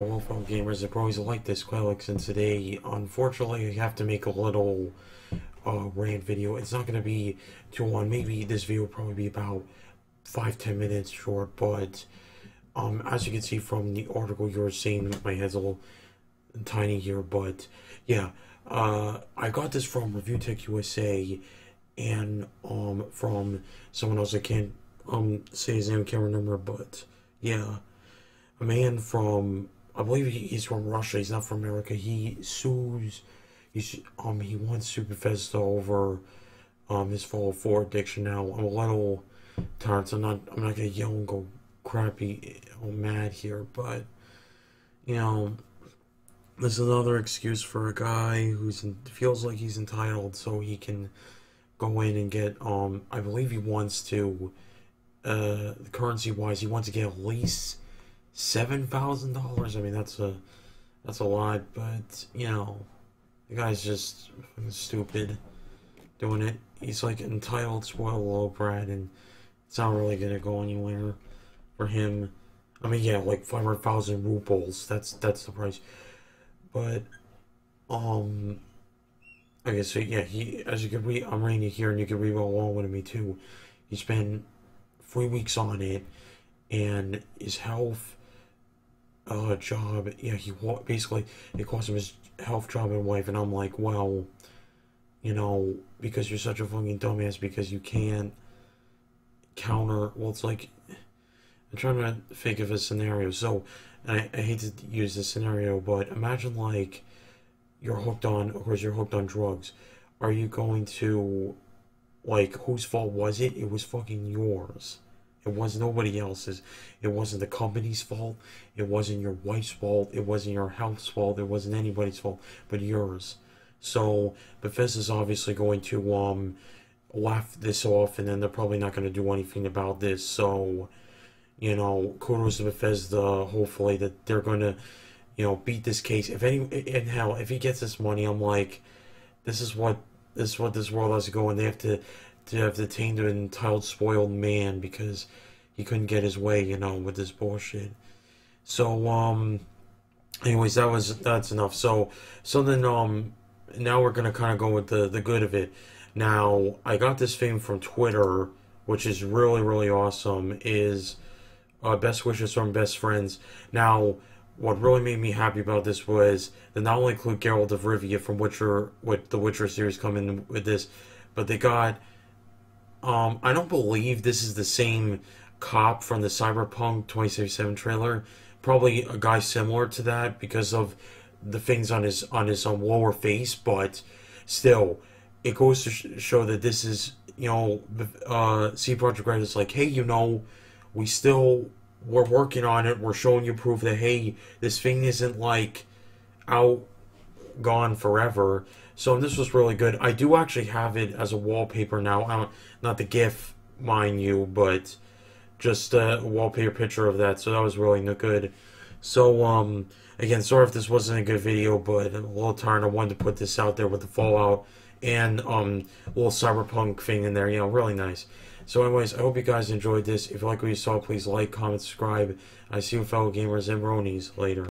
Hello fellow gamers, I always like this, Claylex, and today unfortunately I have to make a little rant video. It's not going to be too long, maybe this video will probably be about 5-10 minutes short, but as you can see from the article you were seeing, my head's a little tiny here, but yeah, I got this from Review Tech USA and from someone else, I can't say his name, can't remember, but yeah, a man from, I believe he's from Russia, he's not from America. He sues, he wants to sue Bethesda over his Fallout 4 addiction. Now I'm a little tired, so I'm not gonna yell and go crappy or mad here, but you know, this is another excuse for a guy who's feels like he's entitled, so he can go in and get I believe he wants to currency wise, he wants to get at least $7,000. I mean, that's a lot, but you know, the guy's just stupid doing it. He's like entitled, spoiled little brat, and it's not really gonna go anywhere for him. I mean, yeah, like 500,000 rubles. That's the price. But okay, so yeah, he, as you can read, I'm reading it here, and you can read along with me too. He spent 3 weeks on it, and his health. Job, yeah, he basically, it cost him his health, job, and wife, and I'm like, well, you know, because you're such a fucking dumbass, because you can't counter, well, it's like, I'm trying to think of a scenario, so, and I hate to use this scenario, but imagine, like, you're hooked on, of course, you're hooked on drugs, are you going to, like, whose fault was it? It was fucking yours. It was nobody else's. It wasn't the company's fault. It wasn't your wife's fault. It wasn't your health's fault. It wasn't anybody's fault but yours. So Bethesda's obviously going to laugh this off, and then they're probably not going to do anything about this. So, you know, kudos to Bethesda. Hopefully that they're going to, you know, beat this case. If any, and hell, if he gets this money, I'm like, this is what this world has to go, and they have to have detained an entitled, spoiled man because he couldn't get his way, you know, with this bullshit. So, anyways, that's enough. So then, now we're gonna kind of go with the good of it. Now, I got this thing from Twitter, which is really, really awesome, is best wishes from best friends. Now, what really made me happy about this was they not only include Geralt of Rivia from Witcher, with the Witcher series coming with this, but they got, I don't believe this is the same cop from the Cyberpunk 2077 trailer. Probably a guy similar to that because of the things on his lower face, but still, it goes to show that this is, you know, CD Projekt Red is like, hey, you know, we're working on it. We're showing you proof that, hey, this thing isn't like out gone forever. So this was really good. I do actually have it as a wallpaper now. Not the GIF, mind you, but just a wallpaper picture of that. So that was really good. So, again, sorry if this wasn't a good video, but I'm a little tired. I wanted to put this out there with the Fallout and a little Cyberpunk thing in there. You know, really nice. So anyways, I hope you guys enjoyed this. If you like what you saw, please like, comment, subscribe. I see you fellow gamers and bronies later.